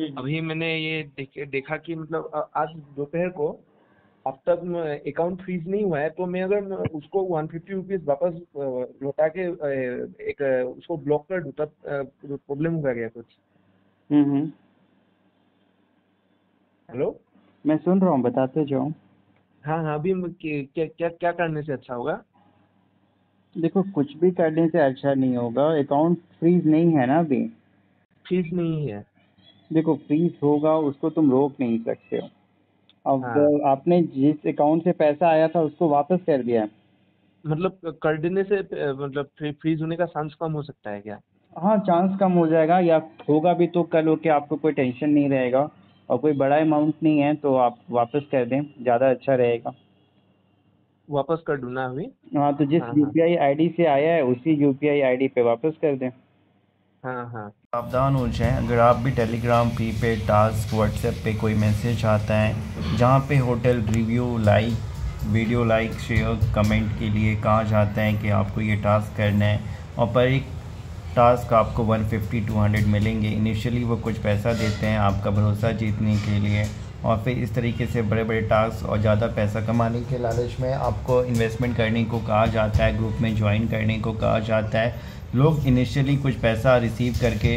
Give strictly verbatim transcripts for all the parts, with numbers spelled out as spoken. अभी मैंने ये देख, देखा कि मतलब आज दोपहर को अब तक अकाउंट फ्रीज नहीं हुआ है, तो मैं अगर उसको वन फिफ्टी रुपीज वापस लौटा के एक उसको ब्लॉक कर दूं तब प्रॉब्लम हो गया कुछ। हम्म, हेलो, मैं सुन रहा हूँ, बताते जाओ। हाँ हाँ, अभी क्या क्या क्या करने से अच्छा होगा? देखो, कुछ भी करने से अच्छा नहीं होगा। अकाउंट फ्रीज नहीं है ना, अभी फ्रीज नहीं है। देखो, फ्रीज होगा उसको तुम रोक नहीं सकते हो। अब हाँ। आपने जिस अकाउंट से पैसा आया था उसको वापस कर दिया है, मतलब कर देने से मतलब फ्रीज होने का चांस कम हो सकता है क्या? हाँ, चांस कम हो जाएगा, या होगा भी तो कल होके आपको कोई टेंशन नहीं रहेगा, और कोई बड़ा अमाउंट नहीं है तो आप वापस कर दें, ज़्यादा अच्छा रहेगा। वापस कर दूँ ना अभी? हाँ, तो जिस हाँ, यूपीआई आईडी से आया है उसी यूपीआई आईडी पे वापस कर दें। हाँ हाँ, सावधान हो जाएं। अगर आप भी टेलीग्राम पे पे टास्क व्हाट्सएप पे कोई मैसेज आता है जहाँ पे hotel review, like video, like share, comment के लिए कहा जाता है कि आपको ये टास्क करना है, और पर एक टास्क आपको वन फिफ्टी टू हंड्रेड मिलेंगे। इनिशियली वो कुछ पैसा देते हैं आपका भरोसा जीतने के लिए, और फिर इस तरीके से बड़े बड़े टास्क और ज़्यादा पैसा कमाने के लालच में आपको इन्वेस्टमेंट करने को कहा जाता है, ग्रुप में ज्वाइन करने को कहा जाता है। लोग इनिशियली कुछ पैसा रिसीव करके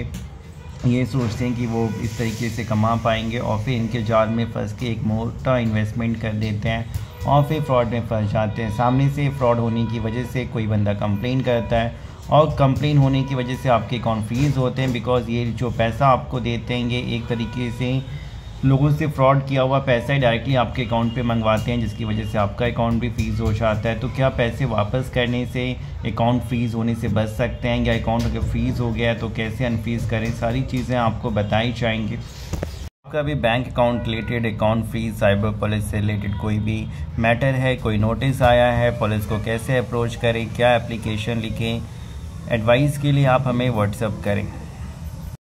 ये सोचते हैं कि वो इस तरीके से कमा पाएंगे, और फिर इनके जाल में फंस के एक मोटा इन्वेस्टमेंट कर देते हैं और फिर फ्रॉड में फंस जाते हैं। सामने से फ्रॉड होने की वजह से कोई बंदा कंप्लेन करता है, और कंप्लेन होने की वजह से आपके अकाउंट फ्रीज होते हैं, बिकॉज़ ये जो पैसा आपको देते हैं ये एक तरीके से लोगों से फ्रॉड किया हुआ पैसा ही डायरेक्टली आपके अकाउंट पे मंगवाते हैं, जिसकी वजह से आपका अकाउंट भी फ्रीज़ हो जाता है। तो क्या पैसे वापस करने से अकाउंट फ्रीज़ होने से बच सकते हैं, या अकाउंट अगर फ्रीज़ हो गया है तो कैसे अनफ्रीज़ करें, सारी चीज़ें आपको बताई जाएंगी। आपका भी bank account related, account freeze, cyber police से रिलेटेड कोई भी मैटर है, कोई नोटिस आया है, पुलिस को कैसे अप्रोच करें, क्या एप्लीकेशन लिखें, एडवाइस के लिए आप हमें व्हाट्सएप करें।